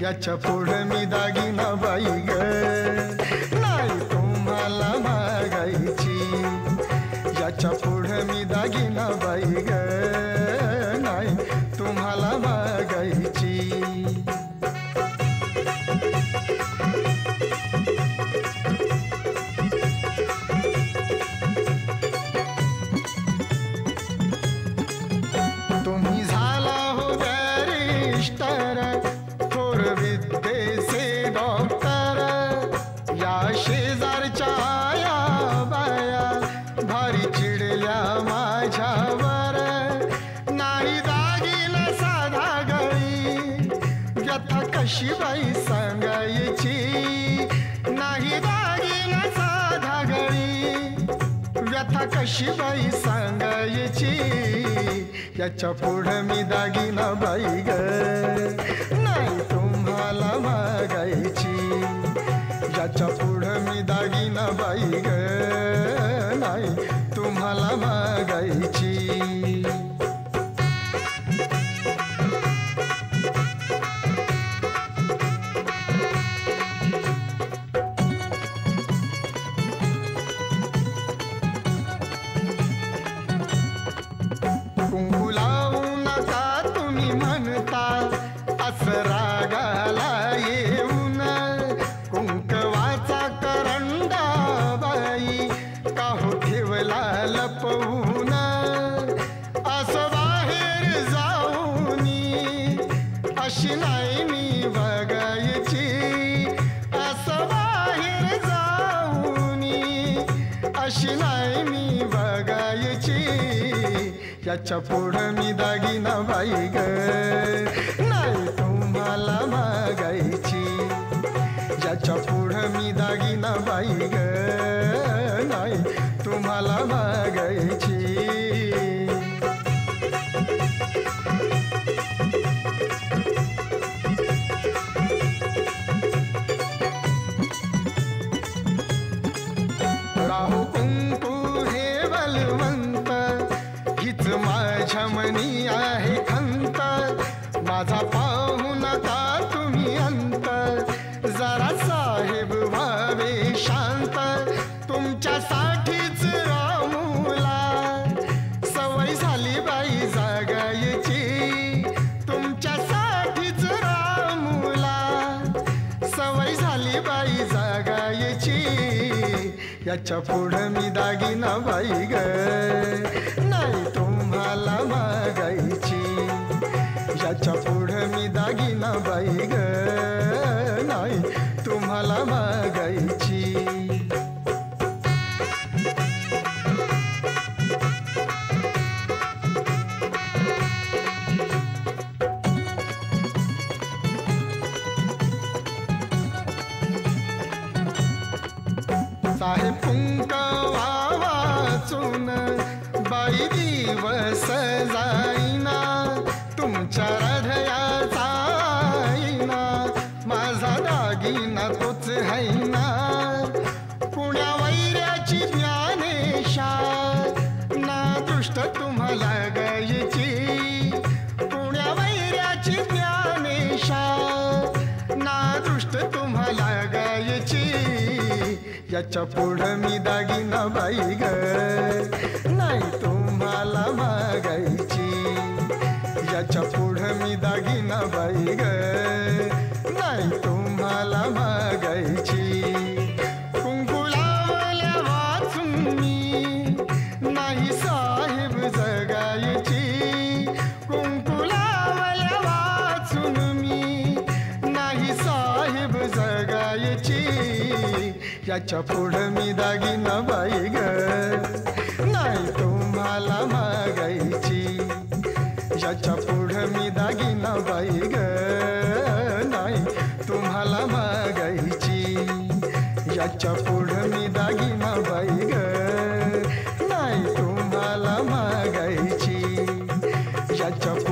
याच्या पुढे मी दागिना बाई ग नाही तुम्हाला मागायची, याच्या पुढे मी दागिना बाई ग नाही तुम्हाला मागायची। तुम्ही झाला हो बॅरिस्टर शिवाई सांगायची नाही दागिना साधा गळी, व्यथा कशी बाई सांगायची, याच्या पुढे मी दागिना बाई ग नाही तुम्हाला मागायची, याच्या पुढे मी दागिना बाई ग नाही तुम्हाला मागायची। रागाला येऊन कुंकवाचा करंडा बाई का हो ठेवला लपवून, असं बाहेर जाऊनी अशी नाही मी वागायची, असं बाहेर जाऊनी अशी नाही मी वागायची, याच्या पुढे मी दागिना बाई ग तुम्हाला मागायची, याच्या पुढे मी दागिना बाई ग नाही तुम्हाला मागायची। राहू कुंकू हे बलवंत हीच माझ्या मनी आहे खंत, माझा पाहू नका तुम्ही अंत, जरा साहेब व्हावे शांत, तुमच्यासाठीच रामूला सवय झाली बाई जागायची, तुमच्यासाठीच रामूला सवय झाली बाई जागायची, याच्या पुढे मी दागिना बाई ग नाही तुम्हाला मागायची, याच्या पुढे मी दागिना बाई ग नाही तुम्हाला मागायची। साहेब कुंकवा वाचून बाई दिवस जाईना, तुमच्या हृदयाचा आईना माझा दागिना तोच हैना, पुण्या वैराची ज्ञानेशा ना दृष्ट तुम्हाला गायची, पुण्या वैराची ज्ञानेशा ना दृष्ट तुम्हाला गायची, याच्या पुढे मी दागिना बाई ग नाही तुम्हाला मागायची, याच्या पुढे मी दागिना बाई ग नाही तुम्हाला मागायची। कुंकू लावल्या वाचून मी नाही साहेब जगायची, कुंकू लावल्या वाचून मी नाही साहेब जगायची, याच्या पुढे मी दागिना बाई ग नाही तुम्हाला मागायची, याच्या पुढे मी दागिना बाई ग नाही तुम्हाला मागायची, याच्या पुढे मी दागिना बाई ग नाही तुम्हाला मागायची, याच्या